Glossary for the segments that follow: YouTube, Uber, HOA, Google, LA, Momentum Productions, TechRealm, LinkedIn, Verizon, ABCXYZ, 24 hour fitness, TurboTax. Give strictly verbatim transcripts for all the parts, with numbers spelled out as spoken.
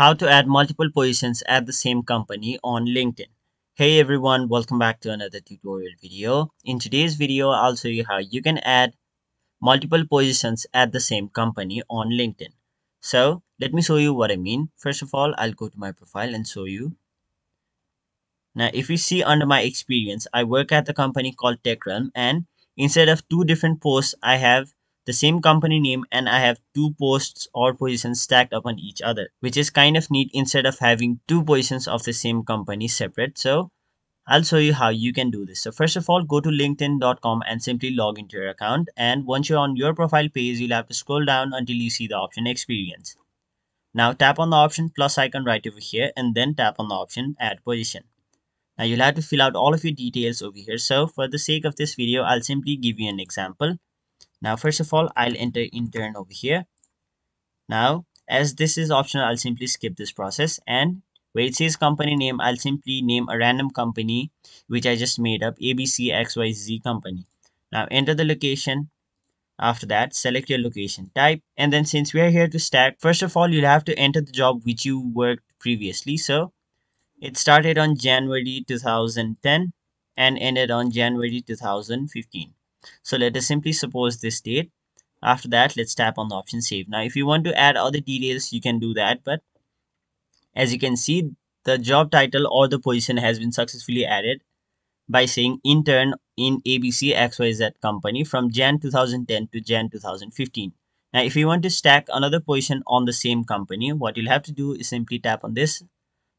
How to add multiple positions at the same company on LinkedIn. Hey everyone, welcome back to another tutorial video. In today's video, I'll show you how you can add multiple positions at the same company on LinkedIn. So let me show you what I mean. First of all, I'll go to my profile and show you. Now, if you see under my experience, I work at the company called TechRealm, and instead of two different posts, I have the same company name and I have two posts or positions stacked upon each other, which is kind of neat instead of having two positions of the same company separate. So I'll show you how you can do this. So first of all, go to linkedin dot com and simply log into your account. And once you're on your profile page, you'll have to scroll down until you see the option experience. Now tap on the option plus icon right over here and then tap on the option add position. Now you'll have to fill out all of your details over here. So for the sake of this video, I'll simply give you an example. Now, first of all, I'll enter intern over here. Now, as this is optional, I'll simply skip this process. And where it says company name, I'll simply name a random company, which I just made up, A B C X Y Z company. Now, enter the location. After that, select your location type. And then since we are here to stack, first of all, you'll have to enter the job which you worked previously. So it started on January two thousand ten and ended on January two thousand fifteen. So let us simply suppose this date. After that, let's tap on the option save. Now, if you want to add other details, you can do that. But as you can see, the job title or the position has been successfully added by saying intern in A B C X Y Z company from January two thousand ten to January two thousand fifteen. Now, if you want to stack another position on the same company, what you'll have to do is simply tap on this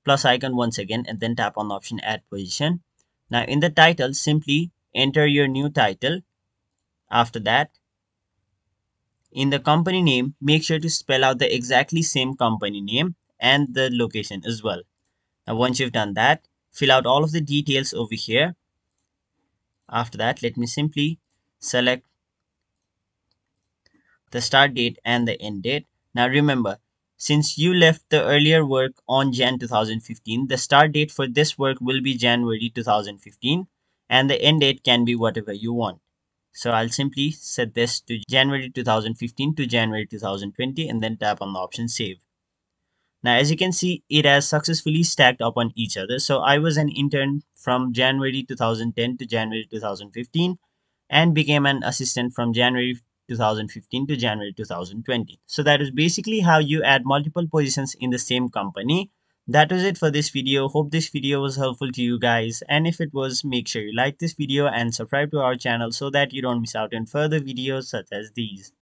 plus icon once again and then tap on the option add position. Now, in the title, simply enter your new title. After that, in the company name, make sure to spell out the exactly same company name and the location as well. Now, once you've done that, fill out all of the details over here. After that, let me simply select the start date and the end date. Now, remember, since you left the earlier work on January two thousand fifteen, the start date for this work will be January two thousand fifteen and the end date can be whatever you want. So I'll simply set this to January two thousand fifteen to January two thousand twenty and then tap on the option save. Now, as you can see, it has successfully stacked upon each other. So I was an intern from January two thousand ten to January two thousand fifteen and became an assistant from January two thousand fifteen to January two thousand twenty. So that is basically how you add multiple positions in the same company. That was it for this video. Hope this video was helpful to you guys, and if it was, make sure you like this video and subscribe to our channel so that you don't miss out on further videos such as these.